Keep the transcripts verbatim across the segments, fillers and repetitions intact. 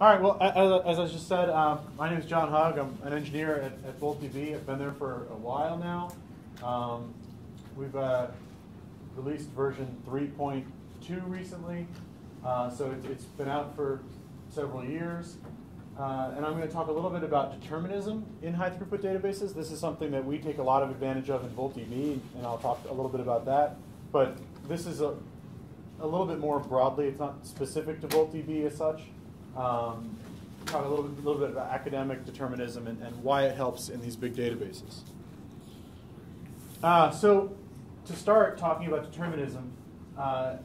All right, well, as, as I just said, uh, my name is John Hugg. I'm an engineer at, at VoltDB. I've been there for a while now. Um, we've uh, released version three point two recently, uh, so it, it's been out for several years. Uh, and I'm going to talk a little bit about determinism in high-throughput databases. This is something that we take a lot of advantage of in VoltDB, and I'll talk a little bit about that. But this is a, a little bit more broadly. It's not specific to VoltDB as such. Um, talk a little bit, little bit about academic determinism and, and why it helps in these big databases. Uh, so to start talking about determinism, uh,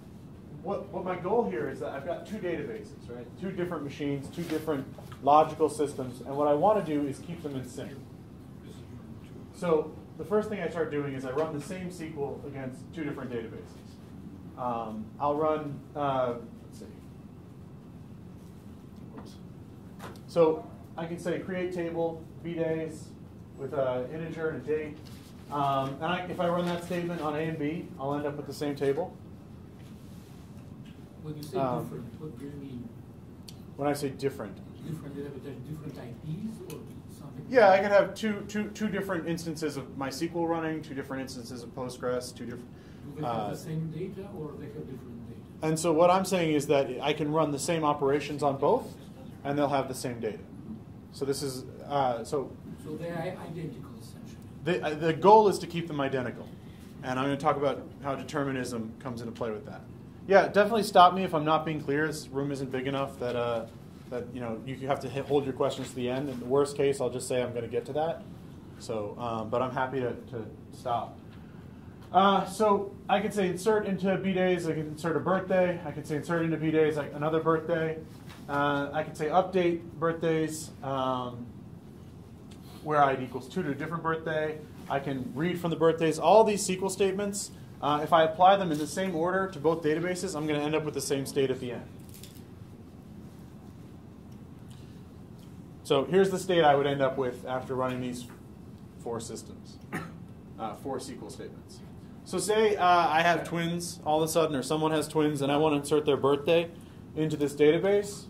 What, what my goal here is that I've got two databases, right? Two different machines, two different logical systems, and what I want to do is keep them in sync. So the first thing I start doing is I run the same S Q L against two different databases. Um, I'll run, uh, let's see. Oops. So I can say create table bdays with an integer and a date, um, and I, if I run that statement on A and B, I'll end up with the same table. When you say um, different, what do you mean? When I say different, different, different I Ps or something? Yeah, I could have two, two, two different instances of MySQL running, two different instances of Postgres, two different. Do they uh, have the same data, or they have different data? And so what I'm saying is that I can run the same operations on both, and they'll have the same data. So this is uh, so. So they're identical essentially. The uh, the goal is to keep them identical, and I'm going to talk about how determinism comes into play with that. Yeah, definitely stop me if I'm not being clear. This room isn't big enough that uh, that you know you have to hit, hold your questions to the end. In the worst case, I'll just say I'm going to get to that. So, um, but I'm happy to, to stop. Uh, so I can say insert into bdays. I can insert a birthday. I can say insert into bdays like another birthday. Uh, I can say update birthdays um, where I equals two to a different birthday. I can read from the birthdays. All these S Q L statements. Uh, if I apply them in the same order to both databases, I'm going to end up with the same state at the end. So here's the state I would end up with after running these four systems, uh, four S Q L statements. So say uh, I have twins all of a sudden, or someone has twins, and I want to insert their birthday into this database.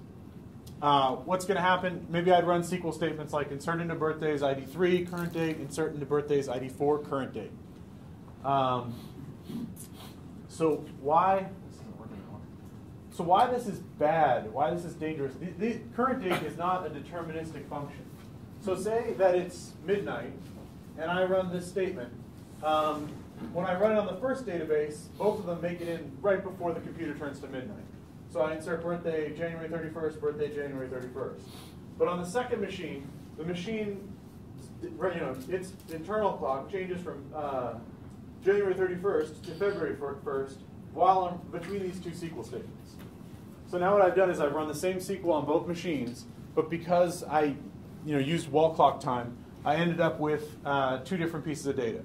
Uh, what's going to happen? Maybe I'd run S Q L statements like insert into birthdays I D three, current date, insert into birthdays I D four, current date. Um, So why? This isn't working anymore. So why this is bad? Why this is dangerous? The, the current date is not a deterministic function. So say that it's midnight, and I run this statement. Um, when I run it on the first database, both of them make it in right before the computer turns to midnight. So I insert birthday January thirty-first, birthday January thirty-first. But on the second machine, the machine, you know, its internal clock changes from. Uh, January thirty-first to February first while I'm between these two S Q L statements. So now what I've done is I've run the same S Q L on both machines, but because I you know, used wall clock time, I ended up with uh, two different pieces of data.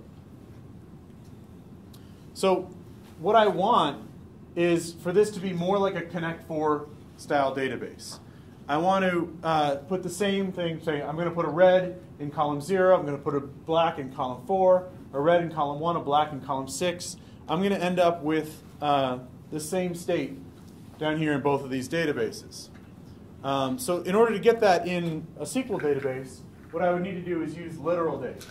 So what I want is for this to be more like a connect four style database. I want to uh, put the same thing, say I'm going to put a red in column zero, I'm going to put a black in column four, a red in column one, a black in column six. I'm going to end up with uh, the same state down here in both of these databases. Um, so in order to get that in a S Q L database, what I would need to do is use literal dates.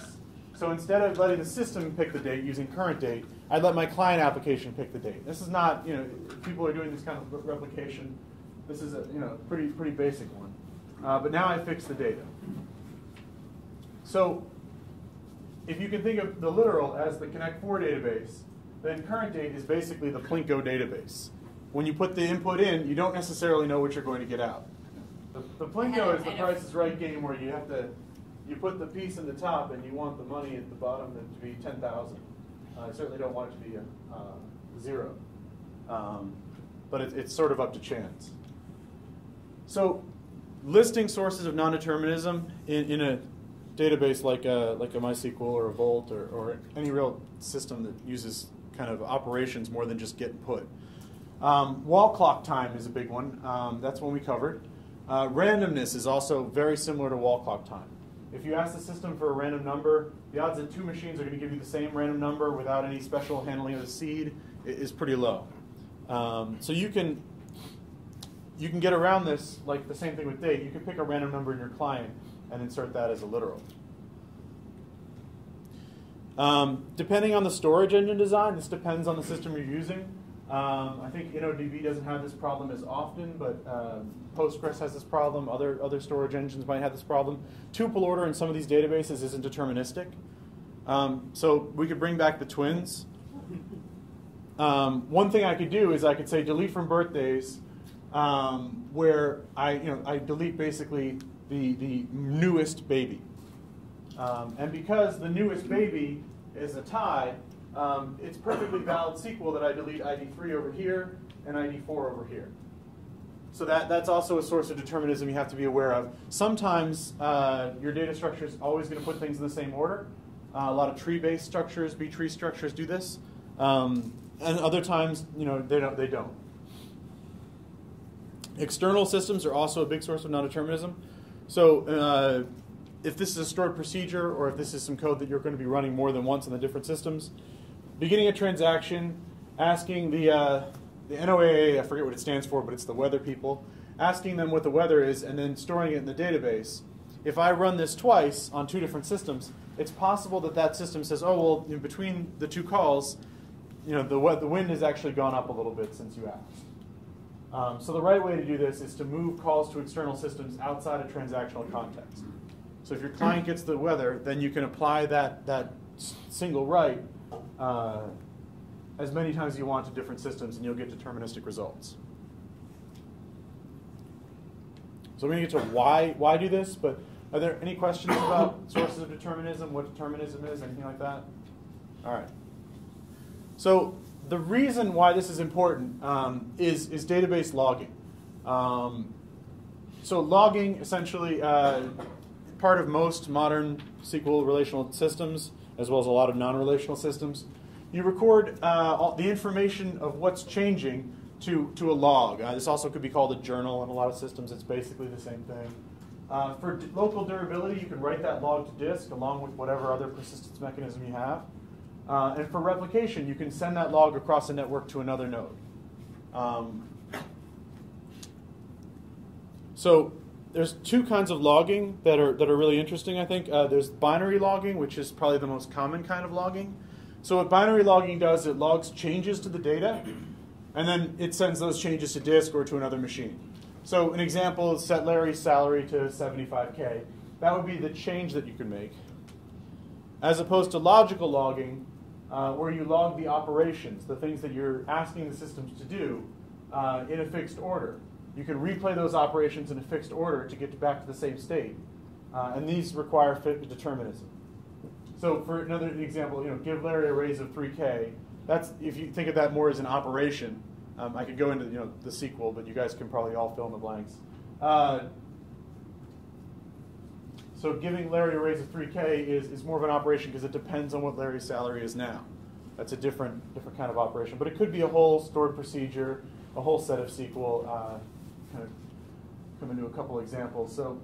So instead of letting the system pick the date using current date, I'd let my client application pick the date. This is not, you know, people are doing this kind of replication. This is a you know pretty pretty basic one. Uh, but now I fixed the data. So if you can think of the literal as the connect four database, then current date is basically the Plinko database. When you put the input in, you don't necessarily know what you're going to get out. The, the Plinko is the Price is Right game where you have to, you put the piece in the top and you want the money at the bottom to be ten thousand. Uh, I certainly don't want it to be a, uh, zero. Um, but it, it's sort of up to chance. So listing sources of non-determinism in, in a database like a, like a MySQL or a Volt or, or any real system that uses kind of operations more than just get and put. Um, wall clock time is a big one. Um, that's one we covered. Uh, randomness is also very similar to wall clock time. If you ask the system for a random number, the odds that two machines are going to give you the same random number without any special handling of the seed is pretty low. Um, so you can You can get around this, like the same thing with date. You can pick a random number in your client and insert that as a literal. Um, depending on the storage engine design, this depends on the system you're using. Um, I think InnoDB doesn't have this problem as often, but uh, Postgres has this problem. Other, other storage engines might have this problem. Tuple order in some of these databases isn't deterministic. Um, so we could bring back the twins. Um, one thing I could do is I could say delete from birthdays, um, where I, you know, I delete basically the, the newest baby. Um, and because the newest baby is a tie, um, it's perfectly valid S Q L that I delete I D three over here and I D four over here. So that, that's also a source of determinism you have to be aware of. Sometimes uh, your data structure is always going to put things in the same order. Uh, a lot of tree-based structures, B-tree structures do this. Um, and other times, you know, they don't, they don't. External systems are also a big source of non-determinism. So uh, if this is a stored procedure, or if this is some code that you're going to be running more than once on the different systems, beginning a transaction, asking the, uh, the N O A A, I forget what it stands for, but it's the weather people, asking them what the weather is and then storing it in the database. If I run this twice on two different systems, it's possible that that system says, oh, well, in between the two calls, you know, the, the wind has actually gone up a little bit since you asked. Um, so the right way to do this is to move calls to external systems outside of transactional context. So if your client gets the weather, then you can apply that, that single right uh, as many times as you want to different systems, and you'll get deterministic results. So we're going to get to why, why do this, but are there any questions about sources of determinism, what determinism is, anything like that? All right. So the reason why this is important um, is, is database logging. Um, so logging, essentially, uh, part of most modern S Q L relational systems, as well as a lot of non-relational systems. You record uh, all the information of what's changing to, to a log. Uh, this also could be called a journal in a lot of systems. It's basically the same thing. Uh, for local durability, you can write that log to disk along with whatever other persistence mechanism you have. Uh, and for replication, you can send that log across the network to another node. Um, so there's two kinds of logging that are, that are really interesting, I think. Uh, there's binary logging, which is probably the most common kind of logging. So what binary logging does, it logs changes to the data, and then it sends those changes to disk or to another machine. So an example is set Larry's salary to seventy-five K. That would be the change that you can make. As opposed to logical logging, uh, where you log the operations, the things that you're asking the systems to do uh, in a fixed order. You can replay those operations in a fixed order to get back to the same state. Uh, and these require fit determinism. So for another example, you know, give Larry a raise of three K. That's, if you think of that more as an operation, um, I could go into, you know, the S Q L, but you guys can probably all fill in the blanks. Uh, So giving Larry a raise of three K is, is more of an operation because it depends on what Larry's salary is now. That's a different, different kind of operation. But it could be a whole stored procedure, a whole set of S Q L. Uh, kind of come into a couple examples. So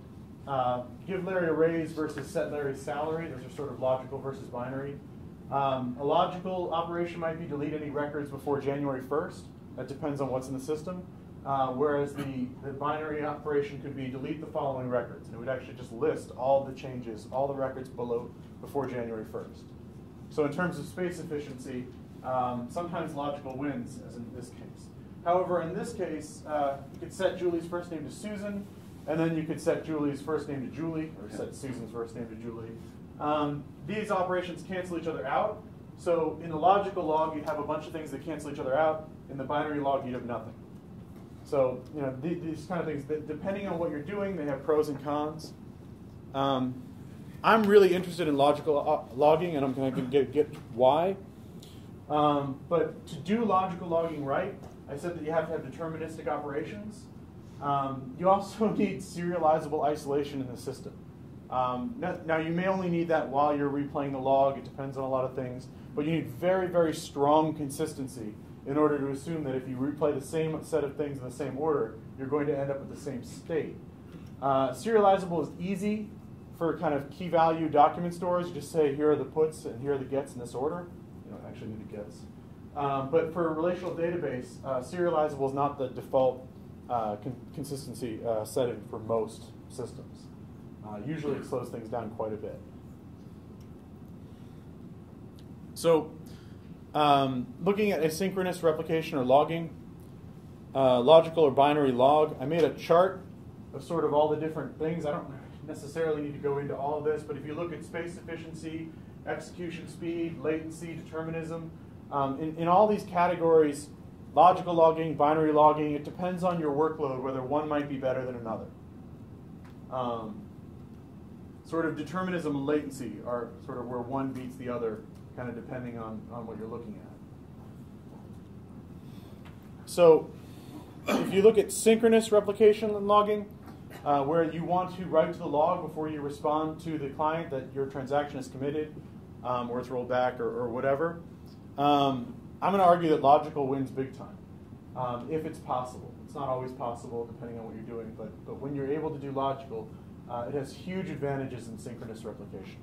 uh, give Larry a raise versus set Larry's salary. Those are sort of logical versus binary. Um, a logical operation might be delete any records before January first. That depends on what's in the system. Uh, whereas the, the binary operation could be delete the following records, and it would actually just list all the changes, all the records below before January first. So in terms of space efficiency, um, sometimes logical wins, as in this case. However, in this case, uh, you could set Julie's first name to Susan, and then you could set Julie's first name to Julie, or set Susan's first name to Julie. Um, these operations cancel each other out. So in the logical log, you'd have a bunch of things that cancel each other out. In the binary log, you'd have nothing. So, you know, these, these kind of things, depending on what you're doing, they have pros and cons. Um, I'm really interested in logical uh, logging, and I'm going to get, get why. Um, but to do logical logging right, I said that you have to have deterministic operations. Um, you also need serializable isolation in the system. Um, now, now, you may only need that while you're replaying the log. It depends on a lot of things. But you need very, very strong consistency in order to assume that if you replay the same set of things in the same order, you're going to end up with the same state. Uh, serializable is easy for kind of key value document stores. You just say, here are the puts and here are the gets in this order. You don't actually need the gets. Um, but for a relational database, uh, serializable is not the default uh, uh, con consistency uh, setting for most systems. Uh, usually it slows things down quite a bit. So um, looking at asynchronous replication or logging, uh, logical or binary log, I made a chart of sort of all the different things. I don't necessarily need to go into all of this, but if you look at space efficiency, execution speed, latency, determinism, um, in, in all these categories, logical logging, binary logging, it depends on your workload whether one might be better than another. Um, sort of determinism and latency are sort of where one beats the other, kind of depending on, on what you're looking at. So if you look at synchronous replication and logging, uh, where you want to write to the log before you respond to the client that your transaction is committed, um, or it's rolled back, or, or whatever, um, I'm going to argue that logical wins big time, um, if it's possible. It's not always possible, depending on what you're doing, but, but when you're able to do logical, uh, it has huge advantages in synchronous replication.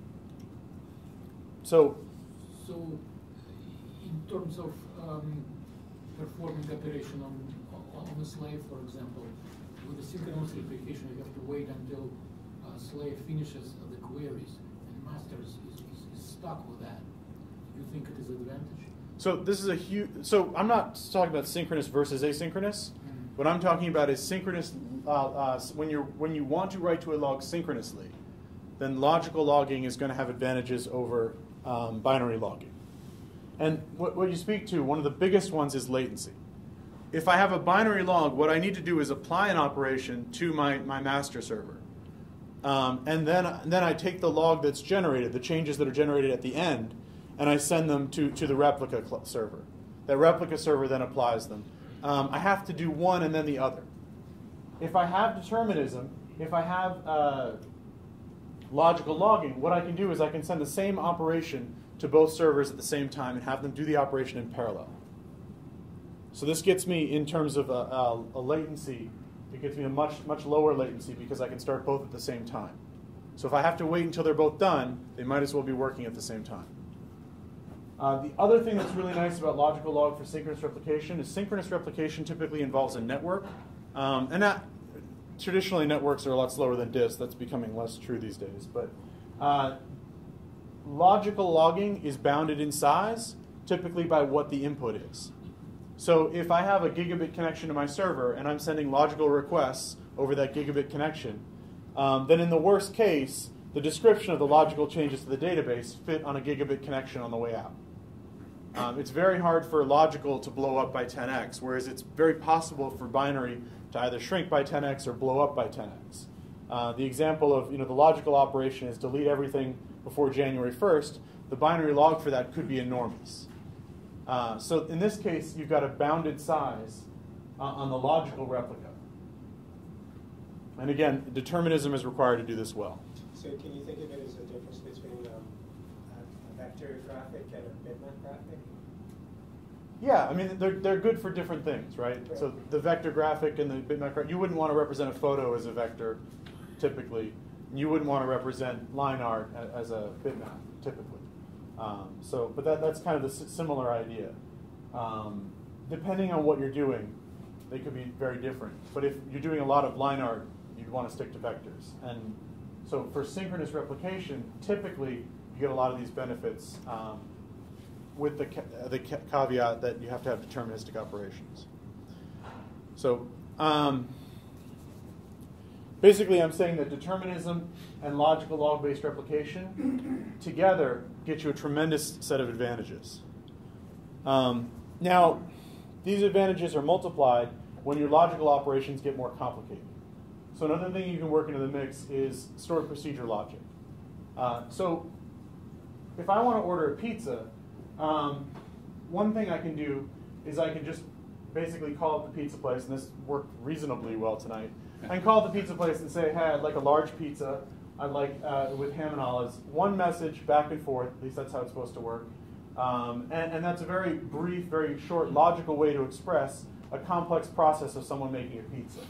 So, so in terms of um, performing operation on, on a slave, for example, with the synchronous replication, you have to wait until uh, slave finishes the queries, and master is, is, is stuck with that. Do you think it is an advantage? So this is a huge, so I'm not talking about synchronous versus asynchronous. Mm-hmm. What I'm talking about is synchronous, uh, uh, when, you're, when you want to write to a log synchronously, then logical logging is going to have advantages over um, binary logging. And what, what you speak to, one of the biggest ones is latency. If I have a binary log, what I need to do is apply an operation to my, my master server. Um, and then, then I take the log that's generated, the changes that are generated at the end, and I send them to, to the replica server. That replica server then applies them. Um, I have to do one and then the other. If I have determinism, if I have uh, logical logging, what I can do is I can send the same operation to both servers at the same time and have them do the operation in parallel. So this gets me, in terms of a, a, a latency, it gets me a much, much lower latency because I can start both at the same time. So if I have to wait until they're both done, they might as well be working at the same time. Uh, the other thing that's really nice about logical log for synchronous replication is synchronous replication typically involves a network. Um, and that, traditionally, networks are a lot slower than disks. That's becoming less true these days. But uh, logical logging is bounded in size, typically by what the input is. So if I have a gigabit connection to my server and I'm sending logical requests over that gigabit connection, um, then in the worst case, the description of the logical changes to the database fit on a gigabit connection on the way out. Um, it's very hard for logical to blow up by ten x, whereas it's very possible for binary to either shrink by ten x or blow up by ten x. Uh, the example of, you know, the logical operation is delete everything before January first. The binary log for that could be enormous. Uh, so in this case, you've got a bounded size uh, on the logical replica. And again, determinism is required to do this well. So can you think of it as a difference between um, a vector graphic and a bitmap graphic? Yeah, I mean, they're, they're good for different things, right? right? So the vector graphic and the bitmap graphic, you wouldn't want to represent a photo as a vector, typically. You wouldn't want to represent line art as a bitmap, typically. Um, so, but that, that's kind of the similar idea. Um, depending on what you're doing, they could be very different. But if you're doing a lot of line art, you'd want to stick to vectors. And so for synchronous replication, typically you get a lot of these benefits um, with the, ca the ca caveat that you have to have deterministic operations. So um, basically I'm saying that determinism and logical log-based replication together get you a tremendous set of advantages. Um, now, these advantages are multiplied when your logical operations get more complicated. So another thing you can work into the mix is stored procedure logic. Uh, so if I want to order a pizza, um, one thing I can do is I can just basically call up the pizza place, and this worked reasonably well tonight. I can call up the pizza place and say, hey, I'd like a large pizza. I'd like uh, with ham and olives. One message back and forth, at least that's how it's supposed to work. Um, and, and that's a very brief, very short, logical way to express a complex process of someone making a pizza.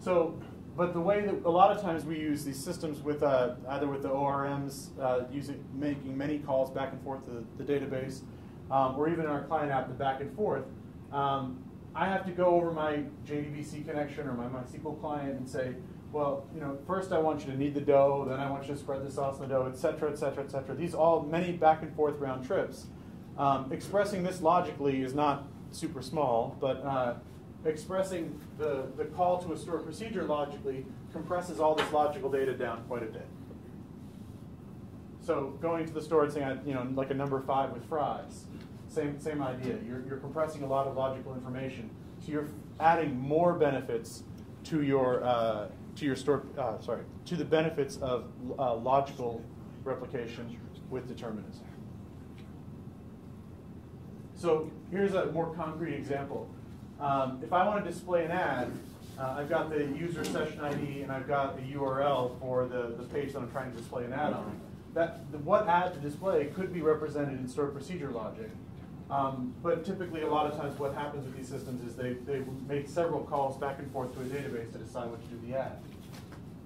So, but the way that a lot of times we use these systems with uh, either with the O R Ms, uh, using making many calls back and forth to the, the database, um, or even in our client app, the back and forth, um, I have to go over my J D B C connection or my MySQL client and say, well, you know, first I want you to knead the dough, then I want you to spread the sauce in the dough, et cetera, et cetera, et cetera. These all many back and forth round trips. Um, expressing this logically is not super small, but uh, expressing the, the call to a stored procedure logically compresses all this logical data down quite a bit. So going to the store and saying, I, you know, like a number five with fries, same, same idea. You're, you're compressing a lot of logical information. So you're adding more benefits to your, uh, to your store, uh, sorry, to the benefits of uh, logical replication with determinism. So here's a more concrete example. Um, if I want to display an ad, uh, I've got the user session I D and I've got the U R L for the, the page that I'm trying to display an ad on. That, the, what ad to display could be represented in stored procedure logic. Um, but typically, a lot of times what happens with these systems is they, they make several calls back and forth to a database to decide what to do the ad.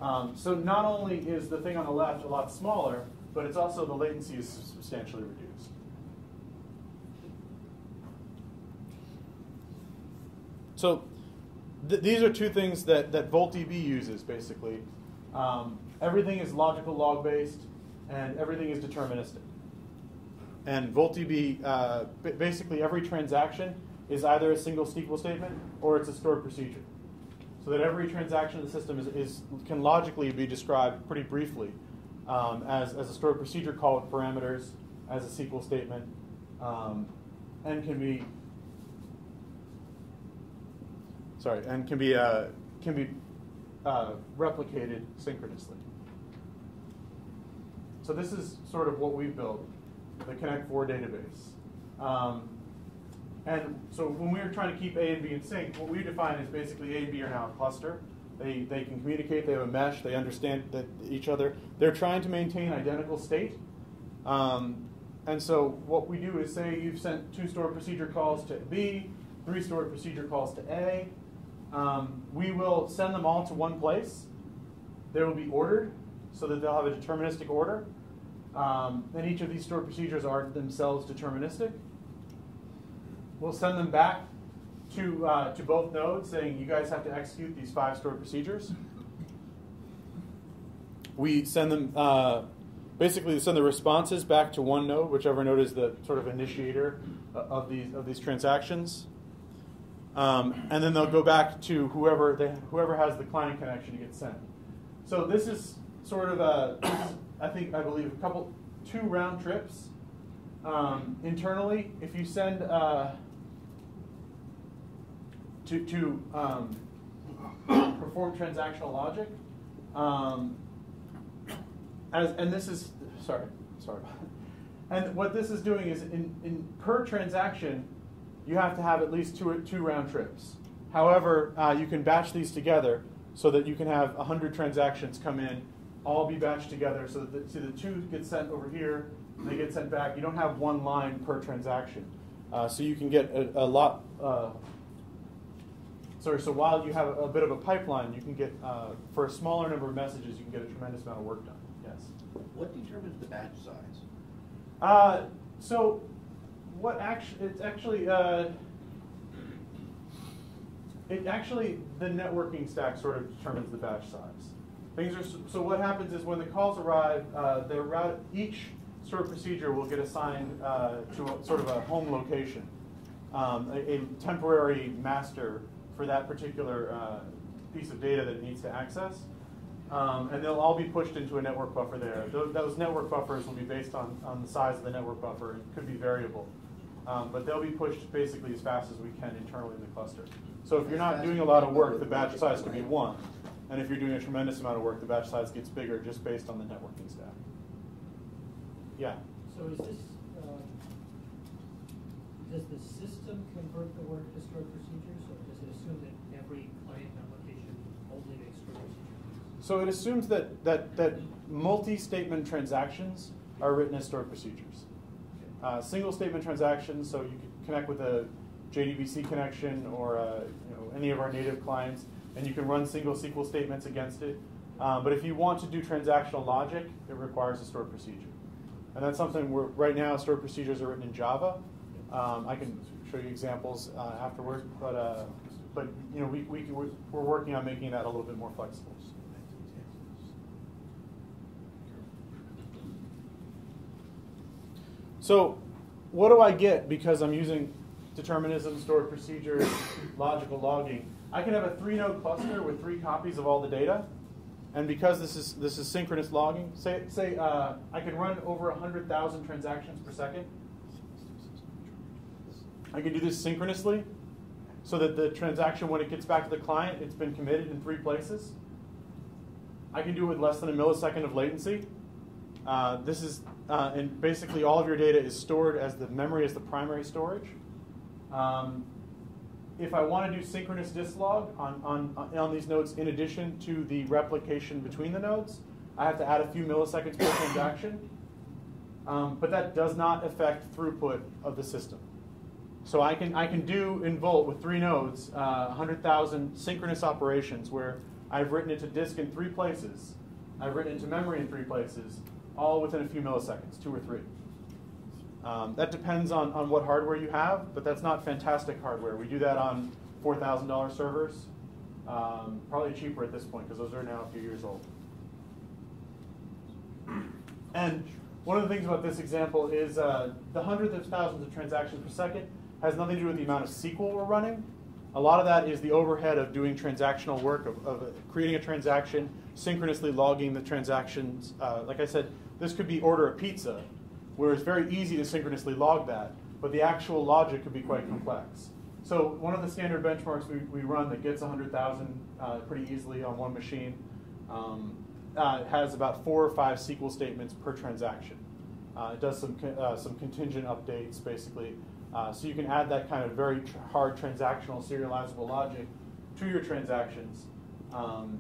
Um, so not only is the thing on the left a lot smaller, but it's also the latency is substantially reduced. So th these are two things that, that VoltDB uses, basically. Um, everything is logical log-based, and everything is deterministic. And VoltDB, uh, basically every transaction is either a single S Q L statement or it's a stored procedure. So that every transaction of the system is, is, can logically be described pretty briefly um, as, as a stored procedure call with parameters, as a S Q L statement, um, and can be Sorry, and can be uh, can be uh, replicated synchronously. So this is sort of what we built, the Connect four database. Um, and so when we were trying to keep A and B in sync, what we define is basically A and B are now a cluster. They they can communicate. They have a mesh. They understand that each other. They're trying to maintain identical state. Um, and so what we do is say you've sent two stored procedure calls to B, three stored procedure calls to A. Um, we will send them all to one place. They will be ordered so that they'll have a deterministic order. Um, and each of these stored procedures are themselves deterministic. We'll send them back to, uh, to both nodes saying you guys have to execute these five stored procedures. We send them, uh, basically send the responses back to one node, whichever node is the sort of initiator of these, of these transactions. Um, and then they'll go back to whoever they, whoever has the client connection to get sent. So this is sort of a, I think I believe a couple, two round trips um, internally. If you send uh, to to um, perform transactional logic, um, as and this is sorry sorry, and what this is doing is in, in per transaction. You have to have at least two, two round trips. However, uh, you can batch these together so that you can have one hundred transactions come in, all be batched together so that the, so the two get sent over here, they get sent back. You don't have one line per transaction. Uh, so you can get a, a lot, uh, sorry, so while you have a, a bit of a pipeline, you can get, uh, for a smaller number of messages, you can get a tremendous amount of work done, yes. What determines the batch size? Uh, so. What actually? It's actually uh, it actually the networking stack sort of determines the batch size. Things are so, so what happens is when the calls arrive, uh, they're routed, each sort of procedure will get assigned uh, to a, sort of a home location, um, a, a temporary master for that particular uh, piece of data that it needs to access, um, and they'll all be pushed into a network buffer there. Those, those network buffers will be based on on the size of the network buffer. It could be variable. Um, but they'll be pushed basically as fast as we can internally in the cluster. So if you're not doing a lot of work, the batch size could be one. And if you're doing a tremendous amount of work, the batch size gets bigger just based on the networking stack. Yeah? So is this, uh, does the system convert the work to stored procedures, or does it assume that every client application only makes stored procedures? So it assumes that, that, that multi-statement transactions are written as stored procedures. Uh, single statement transactions, so you could connect with a J D B C connection or a, you know, any of our native clients, and you can run single S Q L statements against it. Um, but if you want to do transactional logic, it requires a stored procedure. And that's something where right now stored procedures are written in Java. Um, I can show you examples uh, afterward. But uh, but you know we we we're working on making that a little bit more flexible. So what do I get because I'm using determinism, stored procedures, logical logging? I can have a three-node cluster with three copies of all the data, and because this is this is synchronous logging, say say uh, I can run over one hundred thousand transactions per second. I can do this synchronously, so that the transaction, when it gets back to the client, it's been committed in three places. I can do it with less than a millisecond of latency. Uh, this is uh, and basically all of your data is stored as the memory as the primary storage. Um, if I want to do synchronous dislog on, on, on these nodes in addition to the replication between the nodes, I have to add a few milliseconds per transaction. Um, but that does not affect throughput of the system. So I can, I can do in Volt with three nodes uh, one hundred thousand synchronous operations where I've written it to disk in three places. I've written it to memory in three places, all within a few milliseconds, two or three. Um, that depends on, on what hardware you have, but that's not fantastic hardware. We do that on four thousand dollar servers, um, probably cheaper at this point because those are now a few years old. And one of the things about this example is uh, the hundreds of thousands of transactions per second has nothing to do with the amount of S Q L we're running. A lot of that is the overhead of doing transactional work, of, of creating a transaction, synchronously logging the transactions. Uh, like I said, this could be order a pizza, where it's very easy to synchronously log that, but the actual logic could be quite complex. So one of the standard benchmarks we, we run that gets one hundred thousand uh, pretty easily on one machine um, uh, has about four or five S Q L statements per transaction. Uh, it does some, con uh, some contingent updates, basically. Uh, so you can add that kind of very tr hard transactional serializable logic to your transactions um,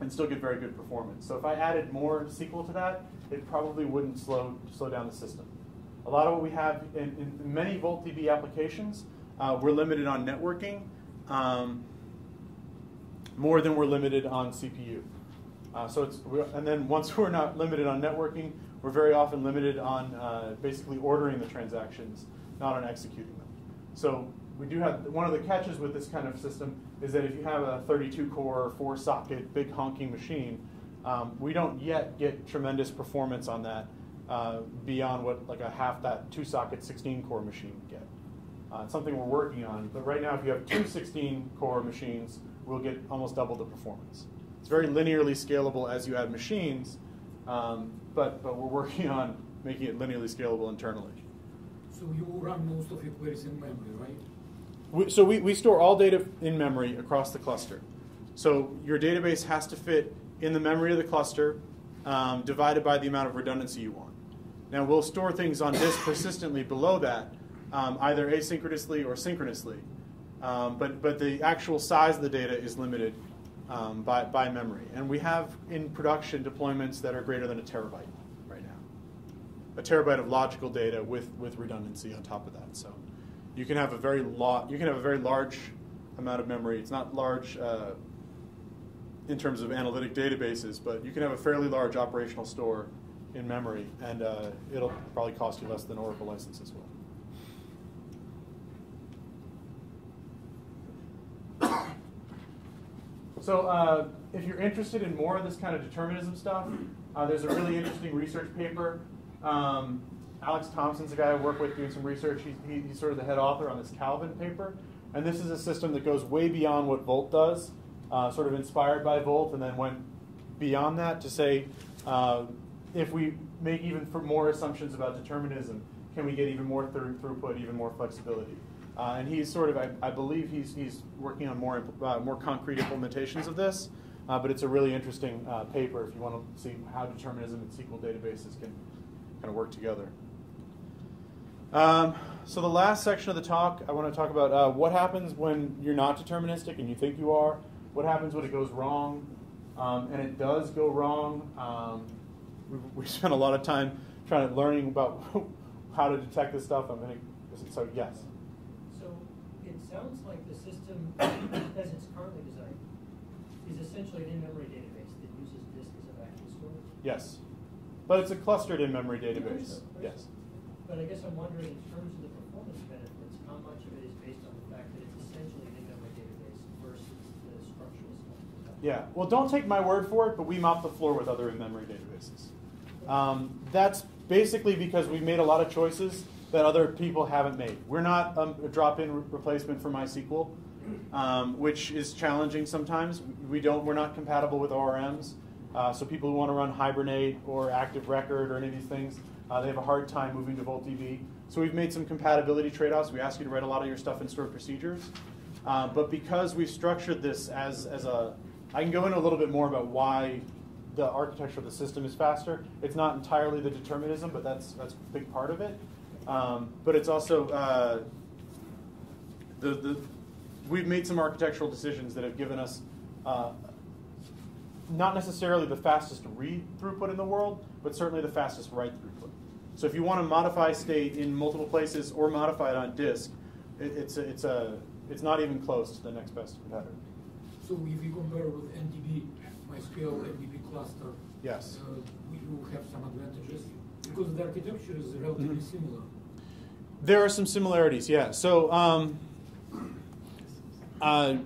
and still get very good performance. So if I added more S Q L to that, it probably wouldn't slow, slow down the system. A lot of what we have in, in many VoltDB applications, uh, we're limited on networking um, more than we're limited on C P U. Uh, so it's, and then once we're not limited on networking, we're very often limited on uh, basically ordering the transactions, not on executing them. So we do have, one of the catches with this kind of system is that if you have a thirty-two core, four socket, big honking machine, Um, we don't yet get tremendous performance on that uh, beyond what like a half that two socket sixteen core machine would get. Uh, it's something we're working on, but right now if you have two sixteen core machines, we'll get almost double the performance. It's very linearly scalable as you add machines, um, but, but we're working on making it linearly scalable internally. So you run most of your queries in memory, right? We, so we, we store all data in memory across the cluster. So your database has to fit in the memory of the cluster, um, divided by the amount of redundancy you want. Now we'll store things on disk persistently below that, um, either asynchronously or synchronously. Um, but, but the actual size of the data is limited um, by, by memory. And we have in production deployments that are greater than a terabyte right now. A terabyte of logical data with, with redundancy on top of that. So you can have a very lot, you can have a very large amount of memory. It's not large uh, in terms of analytic databases, but you can have a fairly large operational store in memory, and uh, it'll probably cost you less than Oracle license as well. So uh, if you're interested in more of this kind of determinism stuff, uh, there's a really interesting research paper. Um, Alex Thompson's a guy I work with doing some research. He's, he, he's sort of the head author on this Calvin paper, and this is a system that goes way beyond what Volt does. Uh, sort of inspired by Volt, and then went beyond that to say, uh, if we make even for more assumptions about determinism, can we get even more through throughput, even more flexibility? Uh, and he's sort of, I, I believe, he's he's working on more uh, more concrete implementations of this. Uh, but it's a really interesting uh, paper if you want to see how determinism and S Q L databases can kind of work together. Um, so the last section of the talk, I want to talk about uh, what happens when you're not deterministic and you think you are. What happens when it goes wrong? Um, and it does go wrong. Um, we, we spent a lot of time trying to learning about how to detect this stuff. I'm going to, so yes. So it sounds like the system, as it's currently designed, is essentially an in-memory database that uses disk as a backup storage. Yes, but it's a clustered in-memory database. Yes. But I guess I'm wondering, in terms of the performance benefits, Yeah, well, don't take my word for it, but we mop the floor with other in-memory databases. Um, that's basically because we've made a lot of choices that other people haven't made. We're not um, a drop-in re replacement for MySQL, um, which is challenging sometimes. We don't, we're not compatible with O R Ms, uh, so people who want to run Hibernate or Active Record or any of these things, uh, they have a hard time moving to VoltDB. So we've made some compatibility trade-offs. We ask you to write a lot of your stuff in stored procedures. Uh, but because we've structured this as, as a, I can go into a little bit more about why the architecture of the system is faster. It's not entirely the determinism, but that's, that's a big part of it. Um, but it's also, uh, the, the, we've made some architectural decisions that have given us uh, not necessarily the fastest read throughput in the world, but certainly the fastest write throughput. So if you want to modify state in multiple places or modify it on disk, it, it's, a, it's, a, it's not even close to the next best competitor. So if you compare with N D B, MySQL, N D B cluster, yes, uh, we will have some advantages because the architecture is relatively mm-hmm. similar. There are some similarities, yeah. So, um, uh,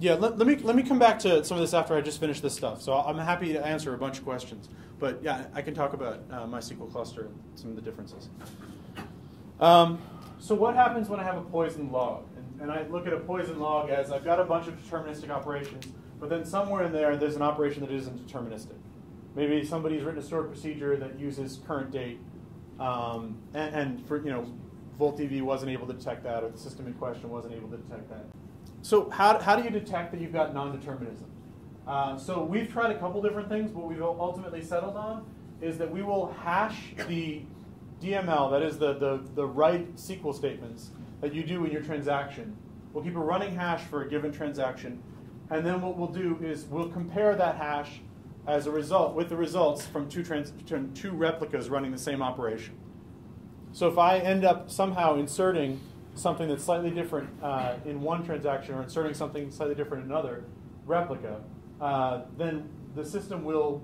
yeah, let, let me let me come back to some of this after I just finish this stuff. So I'm happy to answer a bunch of questions, but yeah, I can talk about uh, MySQL cluster and some of the differences. Um, so what happens when I have a poison log? And I look at a poison log as I've got a bunch of deterministic operations, but then somewhere in there, there's an operation that isn't deterministic. Maybe somebody's written a stored procedure that uses current date, um, and, and for, you know, VoltDB wasn't able to detect that, or the system in question wasn't able to detect that. So how, how do you detect that you've got non-determinism? Uh, so we've tried a couple different things. What we've ultimately settled on is that we will hash the D M L, that is the, the, the write S Q L statements, that you do in your transaction. We'll keep a running hash for a given transaction, and then what we'll do is we'll compare that hash as a result with the results from two, trans two replicas running the same operation. So if I end up somehow inserting something that's slightly different uh, in one transaction or inserting something slightly different in another replica, uh, then the system will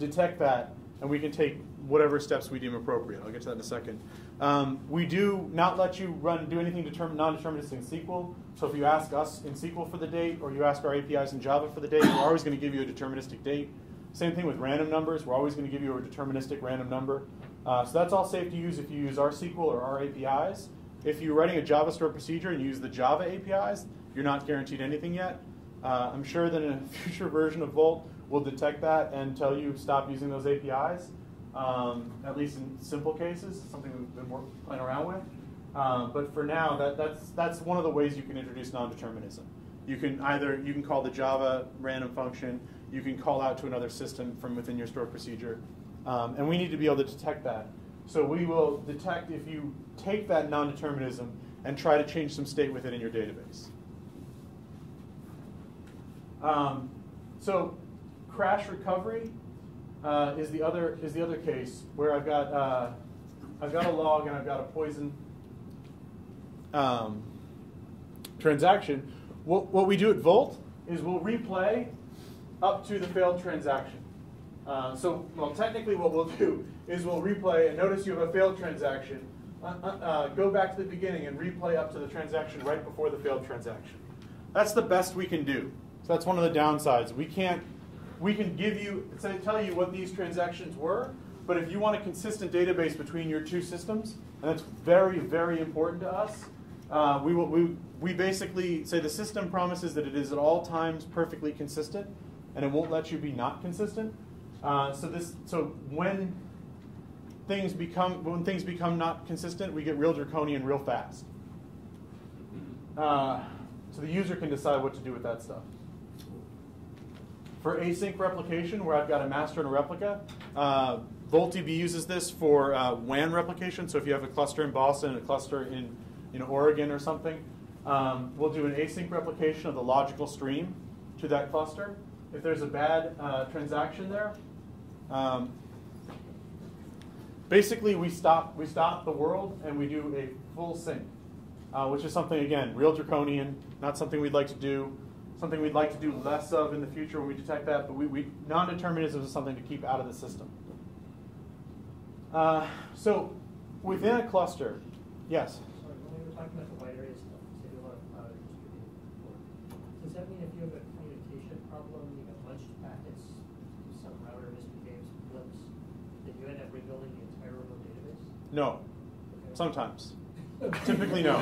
detect that, and we can take whatever steps we deem appropriate. I'll get to that in a second. Um, we do not let you run do anything non-deterministic in S Q L. So if you ask us in S Q L for the date, or you ask our A P Is in Java for the date, we're always going to give you a deterministic date. Same thing with random numbers. We're always going to give you a deterministic random number. Uh, so that's all safe to use if you use our S Q L or our A P Is. If you're writing a Java stored procedure and you use the Java A P Is, you're not guaranteed anything yet. Uh, I'm sure that in a future version of Volt, we'll detect that and tell you stop using those A P Is. Um, at least in simple cases, something we've been more playing around with. Um, but for now, that, that's that's one of the ways you can introduce non-determinism. You can either you can call the Java random function, you can call out to another system from within your stored procedure, um, and we need to be able to detect that. So we will detect if you take that non-determinism and try to change some state within in your database. Um, so crash recovery. Uh, is the other is the other case where I've got uh, I've got a log and I've got a poison um, transaction. What what we do at Volt is we'll replay up to the failed transaction. Uh, so well, technically what we'll do is we'll replay and notice you have a failed transaction. Uh, uh, uh, go back to the beginning and replay up to the transaction right before the failed transaction. That's the best we can do. So that's one of the downsides. We can't. We can give you, tell you what these transactions were, but if you want a consistent database between your two systems, and that's very, very important to us, uh, we, will, we, we basically say the system promises that it is at all times perfectly consistent, and it won't let you be not consistent. Uh, so this, so when things become when things become not consistent, we get real draconian real fast. Uh, so the user can decide what to do with that stuff. For async replication, where I've got a master and a replica, uh, VoltDB uses this for uh, W A N replication. So if you have a cluster in Boston and a cluster in, in Oregon or something, um, we'll do an async replication of the logical stream to that cluster. If there's a bad uh, transaction there, um, basically we stop we stop the world and we do a full sync, uh, which is something again real draconian, not something we'd like to do. Something we'd like to do less of in the future when we detect that, but we, we non-determinism is something to keep out of the system. Uh, so within a cluster, yes? Sorry, when we were talking about the wide array stuff, say a lot of cloud or distributed, does that mean No. Sometimes. Typically, no.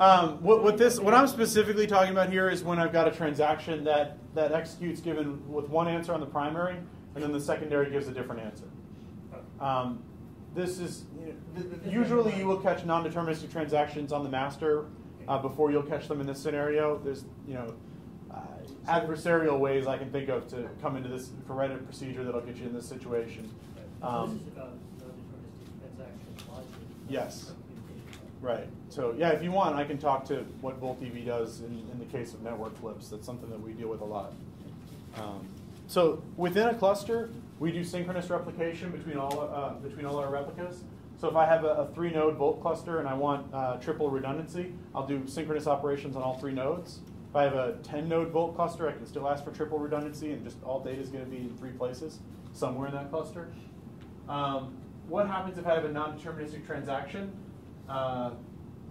um, what, what, this, what I'm specifically talking about here is when I've got a transaction that, that executes given with one answer on the primary, and then the secondary gives a different answer. Um, this is, usually you will catch non-deterministic transactions on the master uh, before you'll catch them in this scenario. There's, you know, uh, adversarial ways I can think of to come into this corrective procedure that'll get you in this situation. Um, Yes, right. So yeah, if you want, I can talk to what VoltDB does in, in the case of network flips. That's something that we deal with a lot. Um, so within a cluster, we do synchronous replication between all uh, between all our replicas. So if I have a, a three-node Volt cluster and I want uh, triple redundancy, I'll do synchronous operations on all three nodes. If I have a ten-node Volt cluster, I can still ask for triple redundancy, and just all data is going to be in three places somewhere in that cluster. Um, What happens if I have a non-deterministic transaction? Uh,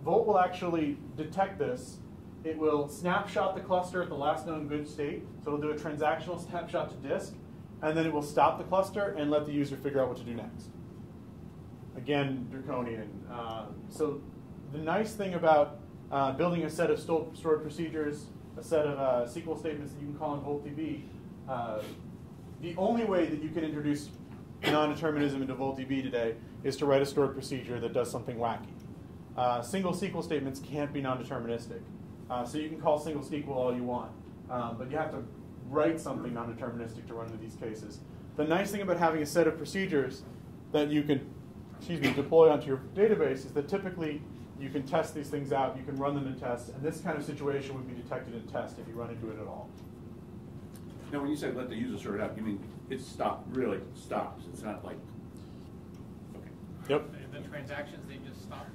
Volt will actually detect this. It will snapshot the cluster at the last known good state. So it'll do a transactional snapshot to disk. And then it will stop the cluster and let the user figure out what to do next. Again, draconian. Uh, so the nice thing about uh, building a set of sto stored procedures, a set of uh, S Q L statements that you can call in VoltDB, uh, the only way that you can introduce non-determinism into VoltDB today is to write a stored procedure that does something wacky. Uh, single S Q L statements can't be non-deterministic. Uh, so you can call single S Q L all you want, um, but you have to write something non-deterministic to run into these cases. The nice thing about having a set of procedures that you can excuse me, deploy onto your database is that typically you can test these things out, you can run them in tests, and this kind of situation would be detected in test if you run into it at all. Now, when you say let the user sort it out, you mean it stops, really stops. It's not like, okay. Yep. The, the transactions, they just stop?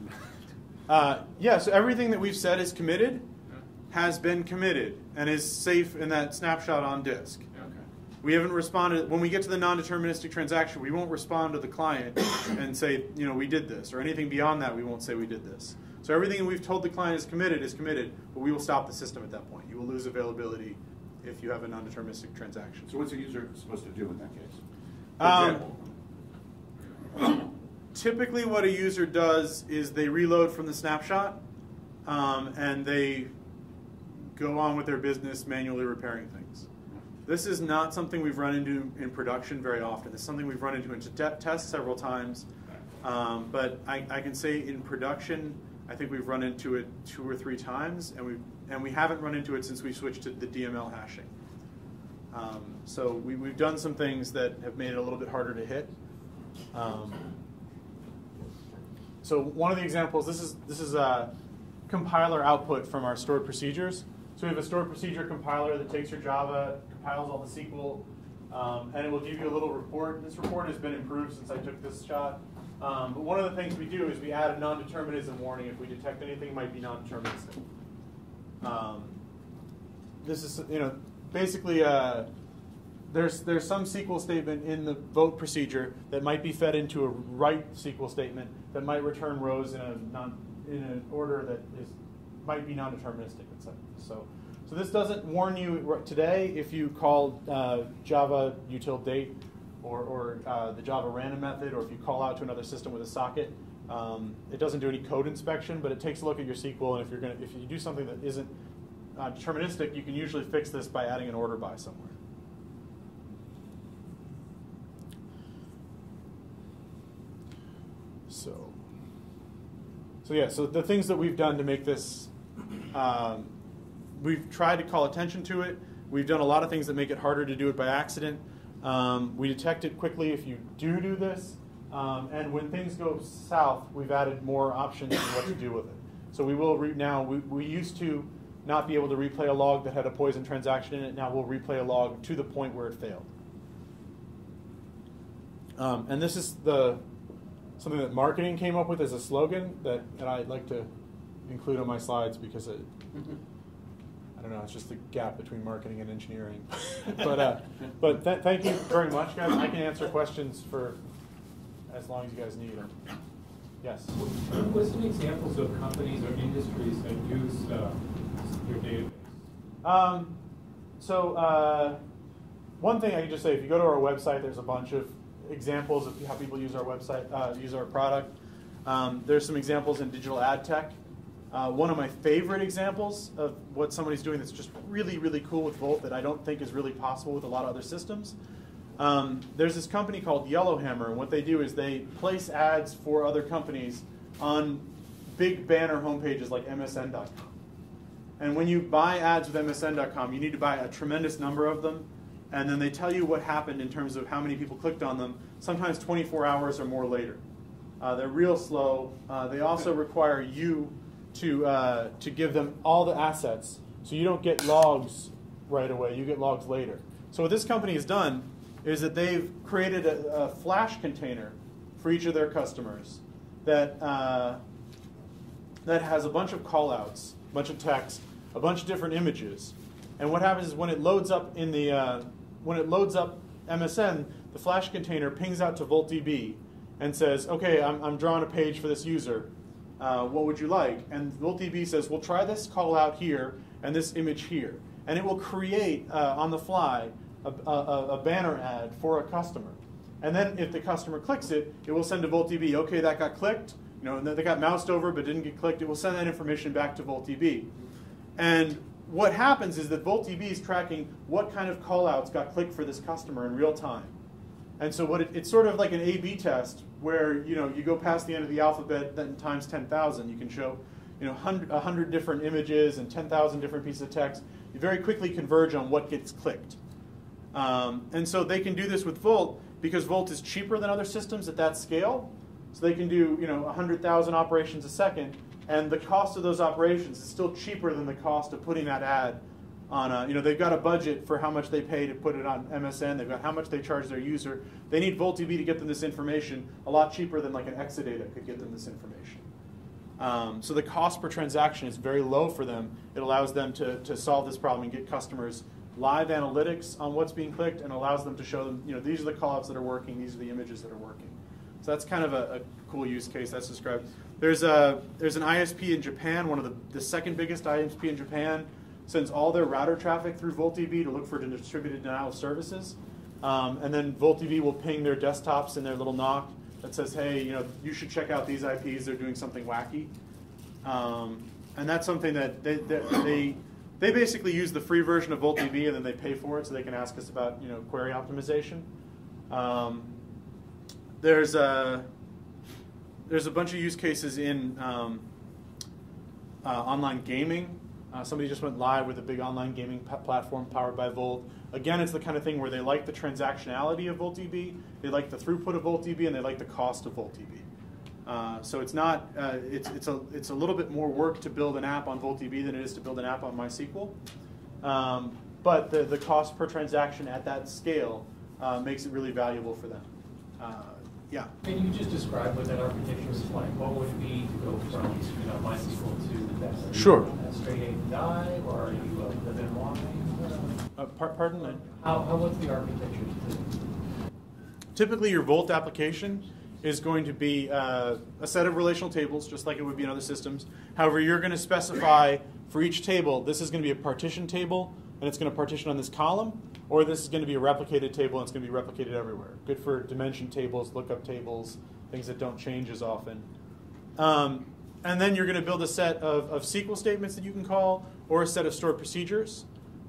uh, yeah, so everything that we've said is committed, huh? has been committed, and is safe in that snapshot on disk. Okay. We haven't responded. When we get to the non-deterministic transaction, we won't respond to the client and say, you know, we did this, or anything beyond that, we won't say we did this. So everything we've told the client is committed is committed, but we will stop the system at that point. You will lose availability if you have a non-deterministic transaction. So what's a user supposed to do in that case? Um, typically what a user does is they reload from the snapshot um, and they go on with their business manually repairing things. This is not something we've run into in production very often. It's something we've run into in tests several times. Um, but I, I can say in production, I think we've run into it two or three times, and we've and we haven't run into it since we switched to the D M L hashing. Um, so we, we've done some things that have made it a little bit harder to hit. Um, so one of the examples, this is, this is a compiler output from our stored procedures. So we have a stored procedure compiler that takes your Java, compiles all the S Q L, um, and it will give you a little report. This report has been improved since I took this shot. Um, but one of the things we do is we add a non-determinism warning if we detect anything might be non-deterministic. Um, this is, you know, basically uh, there's, there's some S Q L statement in the vote procedure that might be fed into a write S Q L statement that might return rows in, a non, in an order that is, might be non-deterministic. So, so this doesn't warn you today if you call uh, Java util date or, or uh, the Java random method, or if you call out to another system with a socket. Um, it doesn't do any code inspection, but it takes a look at your S Q L, and if you're going if you do something that isn't uh, deterministic, you can usually fix this by adding an order by somewhere. So, so yeah, so the things that we've done to make this, um, we've tried to call attention to it. We've done a lot of things that make it harder to do it by accident. Um, we detect it quickly if you do do this. Um, and when things go south, we've added more options on what to do with it. So we will re now, we, we used to not be able to replay a log that had a poison transaction in it. Now we'll replay a log to the point where it failed. Um, and this is the something that marketing came up with as a slogan that, that I'd like to include on my slides because it, I don't know, it's just the gap between marketing and engineering. but uh, but th thank you very much, guys. I can answer questions for as long as you guys need them. Yes? What's some examples of companies or industries that use uh, your database? Um, so uh, one thing I can just say, if you go to our website, there's a bunch of examples of how people use our website, uh, use our product. Um, there's some examples in digital ad tech. Uh, one of my favorite examples of what somebody's doing that's just really, really cool with Volt that I don't think is really possible with a lot of other systems. Um, there's this company called Yellowhammer, and what they do is they place ads for other companies on big banner homepages like M S N dot com. And when you buy ads with M S N dot com, you need to buy a tremendous number of them, and then they tell you what happened in terms of how many people clicked on them, sometimes twenty-four hours or more later. Uh, they're real slow. Uh, they also require you to, uh, to give them all the assets. So you don't get logs right away, you get logs later. So what this company has done is that they've created a, a Flash container for each of their customers that, uh, that has a bunch of callouts, a bunch of text, a bunch of different images. And what happens is when it loads up in the, uh, when it loads up M S N, the Flash container pings out to VoltDB and says, okay, I'm, I'm drawing a page for this user. Uh, what would you like? And VoltDB says, we'll try this call out here and this image here. And it will create, uh, on the fly, a, a, a banner ad for a customer. And then if the customer clicks it, it will send to VoltDB, okay, that got clicked. You know, and then they got moused over but didn't get clicked. It will send that information back to VoltDB. And what happens is that VoltDB is tracking what kind of callouts got clicked for this customer in real time. And so what it, it's sort of like an A B test where, you know, you go past the end of the alphabet, then times ten thousand. You can show, you know, one hundred different images and ten thousand different pieces of text. You very quickly converge on what gets clicked. Um, and so they can do this with Volt because Volt is cheaper than other systems at that scale. So they can do, you know, one hundred thousand operations a second. And the cost of those operations is still cheaper than the cost of putting that ad on a, you know, they've got a budget for how much they pay to put it on M S N. They've got how much they charge their user. They need VoltDB to get them this information a lot cheaper than like an Exadata could get them this information. Um, so the cost per transaction is very low for them. It allows them to, to solve this problem and get customers live analytics on what's being clicked and allows them to show them, you know, these are the callouts that are working, these are the images that are working. So that's kind of a, a cool use case that's described. There's, a, there's an I S P in Japan, one of the, the second biggest I S P in Japan, sends all their router traffic through VoltDB to look for distributed denial of service. Um, and then VoltDB will ping their desktops in their little knock that says, hey, you know, you should check out these I Ps. They're doing something wacky. Um, and that's something that they, they, they, they basically use the free version of VoltDB and then they pay for it so they can ask us about, you know, query optimization. Um, there's, a, there's a bunch of use cases in um, uh, online gaming. Uh, somebody just went live with a big online gaming platform powered by Volt. Again, it's the kind of thing where they like the transactionality of VoltDB, they like the throughput of VoltDB, and they like the cost of VoltDB. Uh, so it's not, uh, it's, it's, a, it's a little bit more work to build an app on VoltDB than it is to build an app on MySQL. Um, but the, the cost per transaction at that scale uh, makes it really valuable for them. Uh, yeah? Can you just describe what that architecture is like? What would it be to go from, you know, MySQL to That's sure. Straight A die, or are you uh, the Dynamo? Uh, par pardon me. How how what's the architecture? Typically, your Volt application is going to be uh, a set of relational tables, just like it would be in other systems. However, you're going to specify for each table, this is going to be a partition table, and it's going to partition on this column, or this is going to be a replicated table, and it's going to be replicated everywhere. Good for dimension tables, lookup tables, things that don't change as often. Um, And then you're going to build a set of, of S Q L statements that you can call or a set of stored procedures.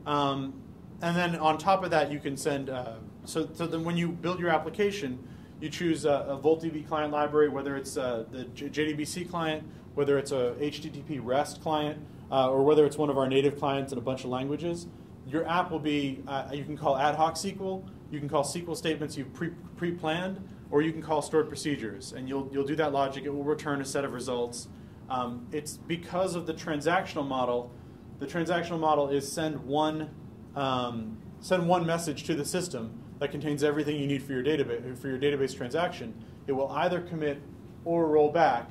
Um, and then on top of that, you can send, uh, so, so then when you build your application, you choose a, a VoltDB client library, whether it's uh, the J D B C client, whether it's a H T T P REST client, uh, or whether it's one of our native clients in a bunch of languages. Your app will be, uh, you can call ad hoc S Q L, you can call S Q L statements you've pre, pre-planned, or you can call stored procedures. And you'll, you'll do that logic. It will return a set of results. Um, it's because of the transactional model. The transactional model is send one, um, send one message to the system that contains everything you need for your database for your database transaction. It will either commit or roll back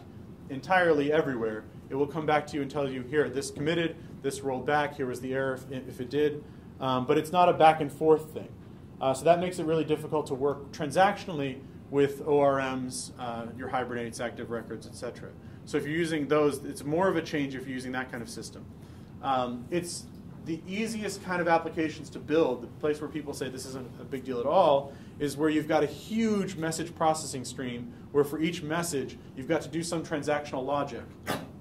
entirely everywhere. It will come back to you and tell you, here, this committed, this rolled back, here was the error if, if it did. Um, but it's not a back and forth thing. Uh, so that makes it really difficult to work transactionally with O R Ms, uh, your Hibernates, Active Records, et cetera. So if you're using those, it's more of a change if you're using that kind of system. Um, it's the easiest kind of applications to build, the place where people say this isn't a big deal at all, is where you've got a huge message processing stream where for each message you've got to do some transactional logic.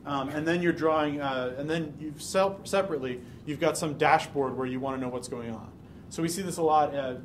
Um, and then you're drawing, uh, and then you've separately, you've got some dashboard where you want to know what's going on. So we see this a lot. Uh,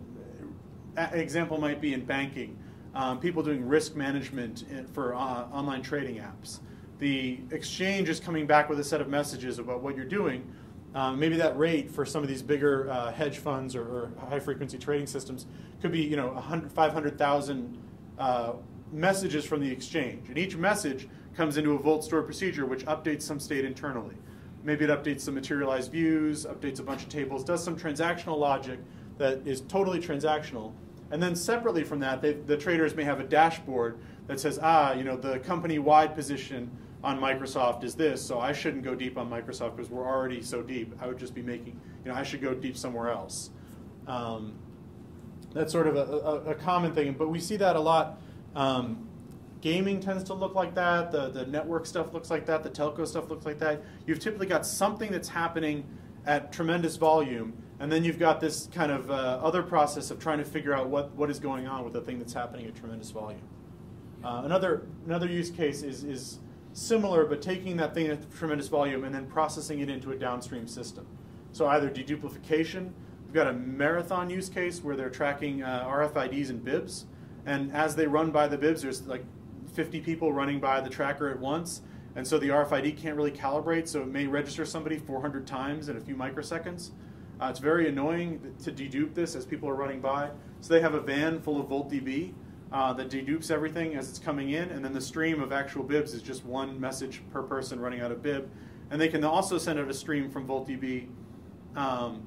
an example might be in banking. Um, people doing risk management in, for uh, online trading apps. The exchange is coming back with a set of messages about what you're doing. Um, maybe that rate for some of these bigger uh, hedge funds or, or high-frequency trading systems could be, you know, five hundred thousand uh, messages from the exchange. And each message comes into a Volt store procedure which updates some state internally. Maybe it updates some materialized views, updates a bunch of tables, does some transactional logic that is totally transactional. And then separately from that, they, the traders may have a dashboard that says, ah, you know, the company-wide position on Microsoft is this, so I shouldn't go deep on Microsoft because we're already so deep. I would just be making, you know, I should go deep somewhere else. Um, that's sort of a, a, a common thing, but we see that a lot. Um, gaming tends to look like that. The, the network stuff looks like that. The telco stuff looks like that. You've typically got something that's happening at tremendous volume, and then you've got this kind of uh, other process of trying to figure out what, what is going on with the thing that's happening at tremendous volume. Uh, another, another use case is, is similar, but taking that thing at tremendous volume and then processing it into a downstream system. So either deduplication, we've got a marathon use case where they're tracking uh, R F I Ds and bibs, and as they run by the bibs, there's like fifty people running by the tracker at once, and so the R F I D can't really calibrate, so it may register somebody four hundred times in a few microseconds. Uh, it's very annoying to dedupe this as people are running by. So they have a van full of VoltDB uh, that dedupes everything as it's coming in, and then the stream of actual bibs is just one message per person running out of bib. And they can also send out a stream from VoltDB. Um,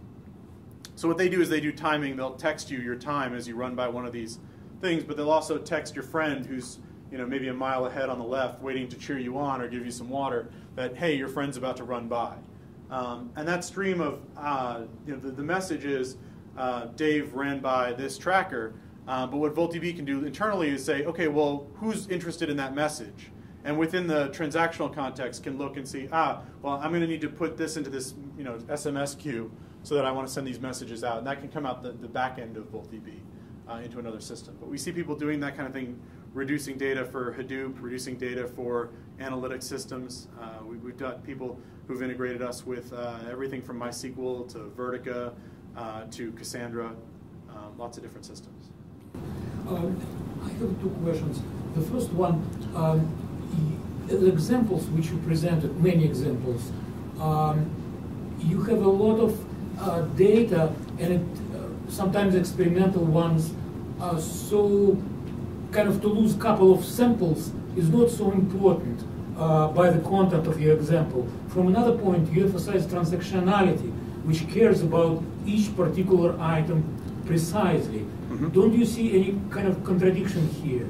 so what they do is they do timing. They'll text you your time as you run by one of these things, but they'll also text your friend who's, you know, maybe a mile ahead on the left waiting to cheer you on or give you some water that, hey, your friend's about to run by. Um, and that stream of, uh, you know, the, the message is uh, Dave ran by this tracker, uh, but what VoltDB can do internally is say, okay, well, who's interested in that message? And within the transactional context can look and see, ah, well, I'm going to need to put this into this, you know, S M S queue so that I want to send these messages out. And that can come out the, the back end of VoltDB uh, into another system. But we see people doing that kind of thing, reducing data for Hadoop, reducing data for analytic systems. Uh, we, we've got people who've integrated us with uh, everything from MySQL to Vertica uh, to Cassandra, um, lots of different systems. Um, I have two questions. The first one, um, the examples which you presented, many examples, um, you have a lot of uh, data and it, uh, sometimes experimental ones are so kind of to lose a couple of samples is not so important uh, by the content of your example. From another point, you emphasize transactionality, which cares about each particular item precisely. Mm-hmm. Don't you see any kind of contradiction here?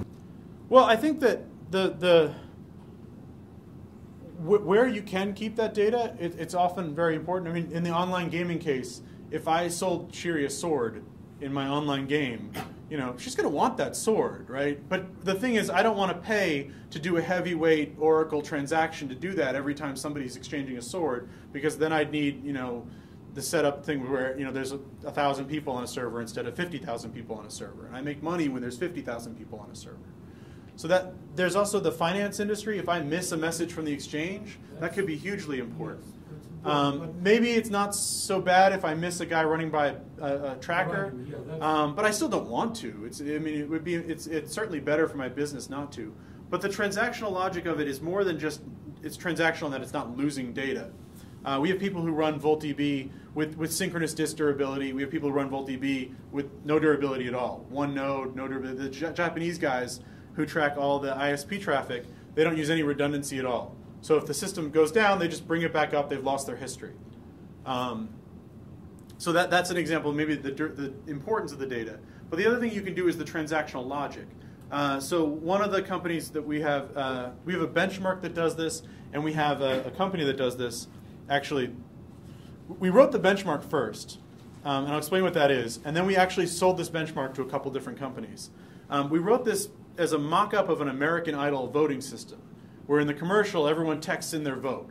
Well, I think that the, the wh where you can keep that data, it, it's often very important. I mean, in the online gaming case, if I sold Shiri a sword in my online game, you know, she's going to want that sword, right? But the thing is, I don't want to pay to do a heavyweight Oracle transaction to do that every time somebody's exchanging a sword, because then I'd need, you know, the setup thing where, you know, there's a, a thousand people on a server instead of fifty thousand people on a server. And I make money when there's fifty thousand people on a server. So that there's also the finance industry. If I miss a message from the exchange, that could be hugely important. Um, maybe it's not so bad if I miss a guy running by a, a tracker, um, but I still don't want to. It's, I mean, it would be, it's, it's certainly better for my business not to. But the transactional logic of it is more than just, it's transactional in that it's not losing data. Uh, we have people who run VoltDB with, with synchronous disk durability. We have people who run VoltDB with no durability at all. One node, no durability. The J Japanese guys who track all the I S P traffic, they don't use any redundancy at all. So if the system goes down, they just bring it back up. They've lost their history. Um, so that, that's an example of maybe the, the importance of the data. But the other thing you can do is the transactional logic. Uh, so one of the companies that we have, uh, we have a benchmark that does this, and we have a, a company that does this. Actually, we wrote the benchmark first, um, and I'll explain what that is. And then we actually sold this benchmark to a couple different companies. Um, we wrote this as a mock-up of an American Idol voting system, where in the commercial everyone texts in their vote.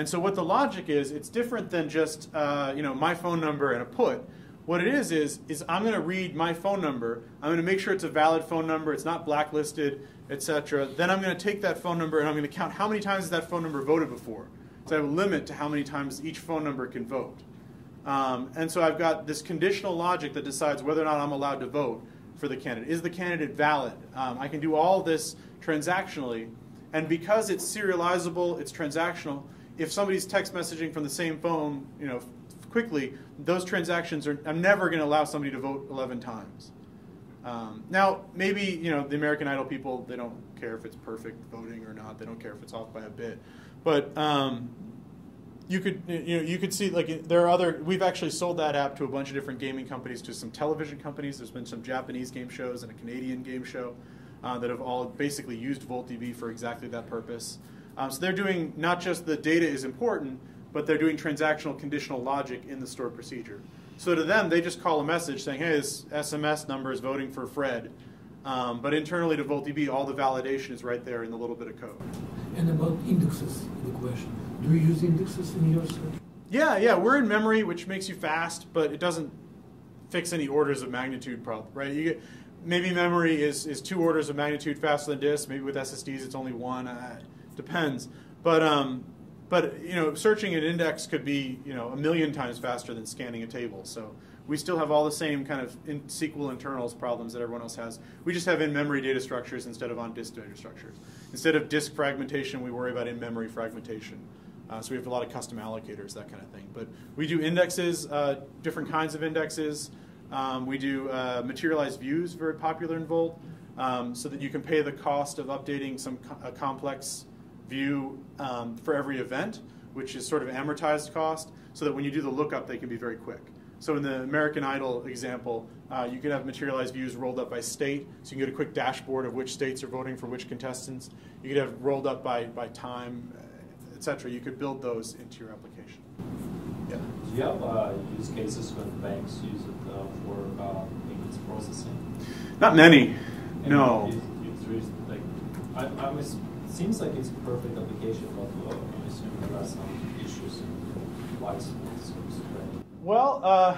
And so what the logic is, it's different than just uh, you know, my phone number and a put. What it is is, is I'm going to read my phone number. I'm going to make sure it's a valid phone number. It's not blacklisted, et cetera. Then I'm going to take that phone number and I'm going to count how many times that phone number voted before. So I have a limit to how many times each phone number can vote. Um, and so I've got this conditional logic that decides whether or not I'm allowed to vote for the candidate. Is the candidate valid? Um, I can do all this transactionally. And because it's serializable, it's transactional, if somebody's text messaging from the same phone, you know, quickly, those transactions are, I'm never going to allow somebody to vote eleven times. Um, now, maybe, you know, the American Idol people, they don't care if it's perfect voting or not. They don't care if it's off by a bit. But um, you could, you know, you could see, like, there are other, we've actually sold that app to a bunch of different gaming companies, to some television companies. There's been some Japanese game shows and a Canadian game show uh, that have all basically used VoltDB for exactly that purpose. Um, so they're doing, not just the data is important, but they're doing transactional conditional logic in the stored procedure. So to them, they just call a message saying, hey, this S M S number is voting for Fred. Um, but internally to VoltDB, all the validation is right there in the little bit of code. And about indexes, the question. Do you use indexes in your search? Yeah, yeah. We're in memory, which makes you fast, but it doesn't fix any orders of magnitude problem, right? You get, maybe memory is, is two orders of magnitude faster than disk. Maybe with S S Ds, it's only one. Uh, depends. But... Um, But you know, searching an index could be you know a million times faster than scanning a table. So we still have all the same kind of in S Q L internals problems that everyone else has. We just have in-memory data structures instead of on-disk data structures. Instead of disk fragmentation, we worry about in-memory fragmentation. Uh, so we have a lot of custom allocators, that kind of thing. But we do indexes, uh, different kinds of indexes. Um, we do uh, materialized views, very popular in Volt, um, so that you can pay the cost of updating some co a complex view um, for every event, which is sort of amortized cost, so that when you do the lookup, they can be very quick. So in the American Idol example, uh, you could have materialized views rolled up by state, so you can get a quick dashboard of which states are voting for which contestants. You could have rolled up by, by time, et cetera. You could build those into your application. Yeah. Do you have uh, use cases when banks use it uh, for uh, payments processing? Not many, and no. It's, it's like, I, I was seems like it's a perfect application, but uh, I assume there are some issues in license. Well, uh,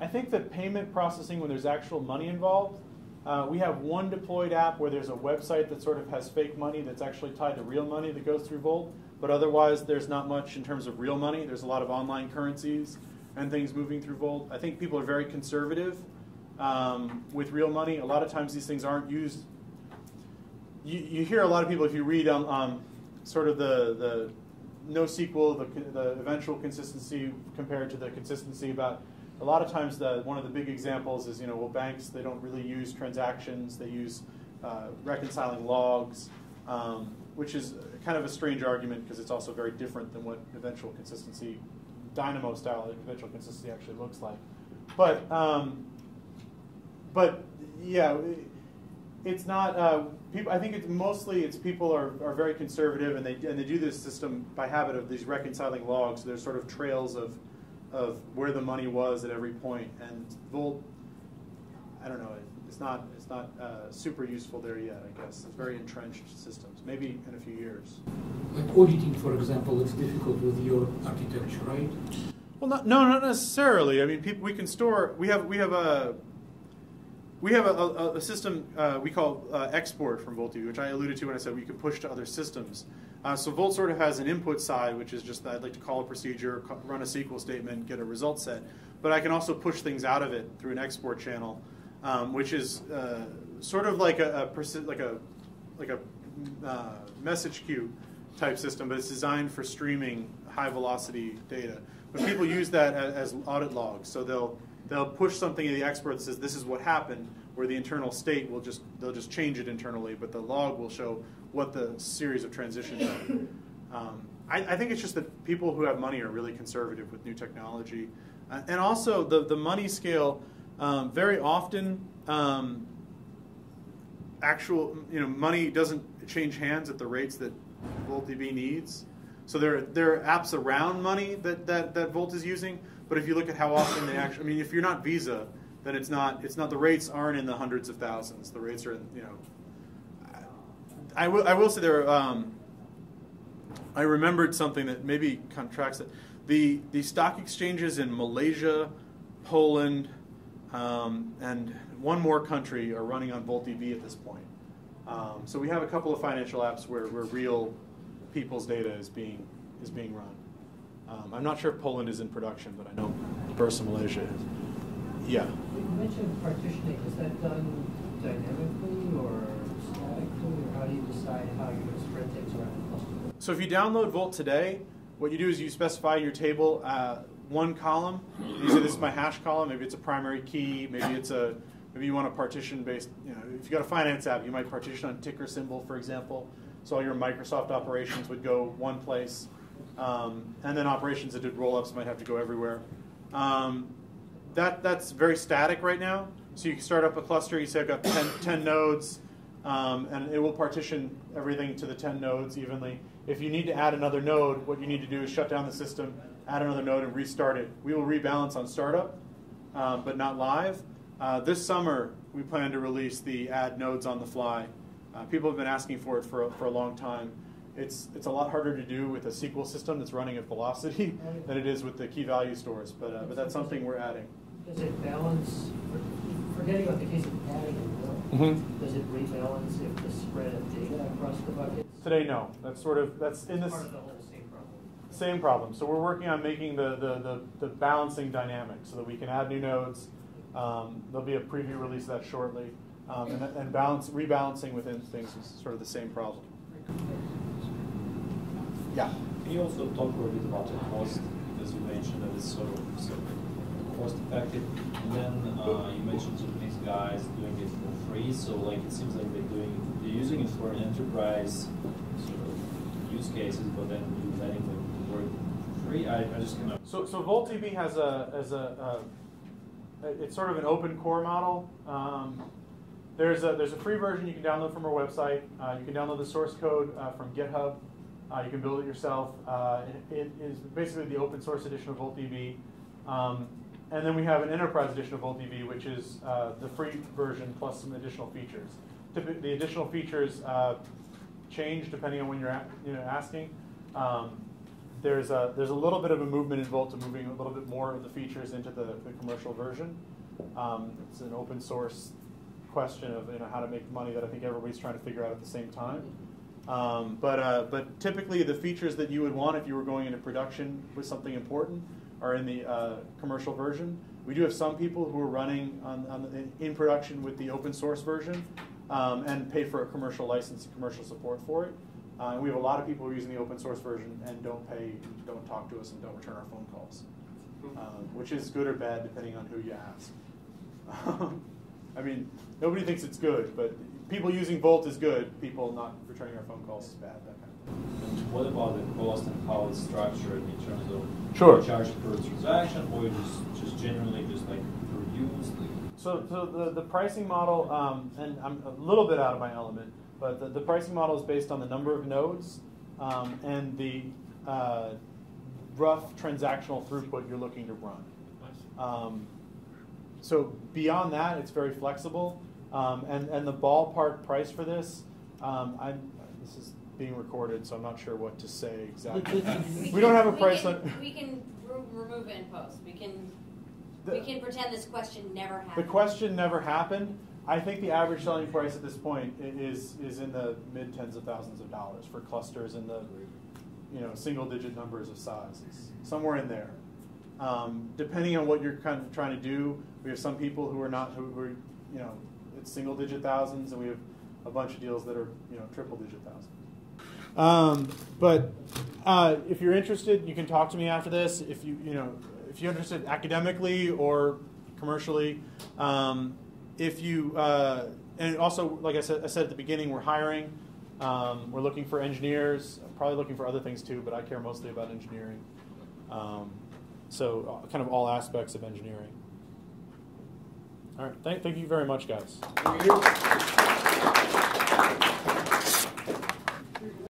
I think that payment processing, when there's actual money involved, uh, we have one deployed app where there's a website that sort of has fake money that's actually tied to real money that goes through Volt, but otherwise there's not much in terms of real money. There's a lot of online currencies and things moving through Volt. I think people are very conservative um, with real money. A lot of times these things aren't used. You, you hear a lot of people, if you read um, um, sort of the, the NoSQL, the, the eventual consistency compared to the consistency about, a lot of times the, one of the big examples is, you know, well, banks, they don't really use transactions. They use uh, reconciling logs, um, which is kind of a strange argument because it's also very different than what eventual consistency, Dynamo style eventual consistency actually looks like. But, um, but yeah, it, it's not... Uh, People, I think it's mostly it's people are, are very conservative, and they and they do this system by habit of these reconciling logs. So there's sort of trails of of where the money was at every point. And Volt, I don't know, it's not it's not uh, super useful there yet. I guess it's very entrenched systems. Maybe in a few years. Like auditing, for example, is difficult with your architecture, right? Well, not, no, not necessarily. I mean, people we can store. We have we have a. We have a, a, a system uh, we call uh, export from VoltDB, which I alluded to when I said we can push to other systems. Uh, so Volt sort of has an input side, which is just that I'd like to call a procedure, run a S Q L statement, get a result set. But I can also push things out of it through an export channel, um, which is uh, sort of like a, a like a like a uh, message queue type system, but it's designed for streaming high velocity data. But people use that as, as audit logs, so they'll. They'll push something to the expert that says this is what happened, where the internal state will just they'll just change it internally, but the log will show what the series of transitions are. Um, I, I think it's just that people who have money are really conservative with new technology, uh, and also the the money scale. Um, very often, um, actual you know money doesn't change hands at the rates that VoltDB needs. So there there are apps around money that that that Volt is using. But if you look at how often they actually, I mean, if you're not Visa, then it's not, it's not, the rates aren't in the hundreds of thousands. The rates are in, you know, I, I, will, I will say there are, um, I remembered something that maybe contracts it. The, the stock exchanges in Malaysia, Poland, um, and one more country are running on VoltDB at this point. Um, so we have a couple of financial apps where, where real people's data is being, is being run. Um, I'm not sure if Poland is in production, but I know Bursa Malaysia is. Yeah? You mentioned partitioning. Is that done dynamically or statically, or how do you decide how you're going to spread things around the cluster? So if you download Volt today, what you do is you specify in your table uh, one column. Usually this is my hash column. Maybe it's a primary key. Maybe it's a maybe you want a partition based. You know, if you got a finance app, you might partition on ticker symbol, for example. So all your Microsoft operations would go one place, um, and then operations that did rollups might have to go everywhere. Um, that that's very static right now. So you can start up a cluster. You say I've got ten, ten nodes, um, and it will partition everything to the ten nodes evenly. If you need to add another node, what you need to do is shut down the system, add another node, and restart it. We will rebalance on startup, um, but not live. Uh, this summer, we plan to release the add nodes on the fly. Uh, people have been asking for it for a, for a long time. It's, it's a lot harder to do with a S Q L system that's running at velocity than it is with the key value stores, but, uh, but that's something we're adding. Does it balance, forgetting about the case of adding a node, mm-hmm. does it rebalance if the spread of data across the bucket? Today, no. That's sort of that's in this part of the whole same problem. Same problem. So we're working on making the the the, the balancing dynamic so that we can add new nodes. Um, there'll be a preview release of that shortly, um, and, and balance rebalancing within things is sort of the same problem. Yeah. Can you also talk a little bit about the cost, because you mentioned that it's sort of, sort of cost effective, and then uh, you mentioned sort of these guys doing it for free. So like it seems like they're doing they're using it for an enterprise sort of use cases, but then you're letting them work for free. I, I just cannot. So, so VoltDB has a, as a, a, it's sort of an open core model. Um, there's a there's a free version you can download from our website. Uh, you can download the source code uh, from GitHub. Uh, you can build it yourself. Uh, it, it is basically the open source edition of VoltDB. Um, and then we have an enterprise edition of VoltDB, which is uh, the free version plus some additional features. The additional features uh, change depending on when you're at, you know, asking. Um, there's a there's a little bit of a movement involved to moving a little bit more of the features into the, the commercial version. Um, it's an open source question of you know how to make money that I think everybody's trying to figure out at the same time. Um, but uh, but typically the features that you would want if you were going into production with something important are in the uh, commercial version. We do have some people who are running on, on the, in production with the open source version. Um, and pay for a commercial license and commercial support for it. Uh, and we have a lot of people who are using the open source version and don't pay, don't talk to us, and don't return our phone calls, um, which is good or bad depending on who you ask. Um, I mean, nobody thinks it's good, but people using Volt is good. People not returning our phone calls is bad. That kind of thing. And what about the cost and how it's structured in terms of sure. charge per transaction, or just just generally just like per use? Like So, so the, the pricing model, um, and I'm a little bit out of my element, but the, the pricing model is based on the number of nodes um, and the uh, rough transactional throughput you're looking to run. Um, so beyond that, it's very flexible. Um, and, and the ballpark price for this, um, I'm, this is being recorded, so I'm not sure what to say exactly. we, we don't have a price. We can, on, we can remove it in post. We can... The, we can pretend this question never happened. The question never happened. I think the average selling price at this point is is in the mid tens of thousands of dollars for clusters in the you know single digit numbers of sizes, somewhere in there. Um, depending on what you're kind of trying to do, we have some people who are not who, who are you know it's single digit thousands, and we have a bunch of deals that are you know triple digit thousands. Um, but uh, if you're interested, you can talk to me after this. If you you know. If you're interested academically or commercially, um, if you uh, and also, like I said, I said at the beginning, we're hiring. Um, we're looking for engineers. I'm probably looking for other things too, but I care mostly about engineering. Um, so, kind of all aspects of engineering. All right. Thank, thank you very much, guys. Thank you.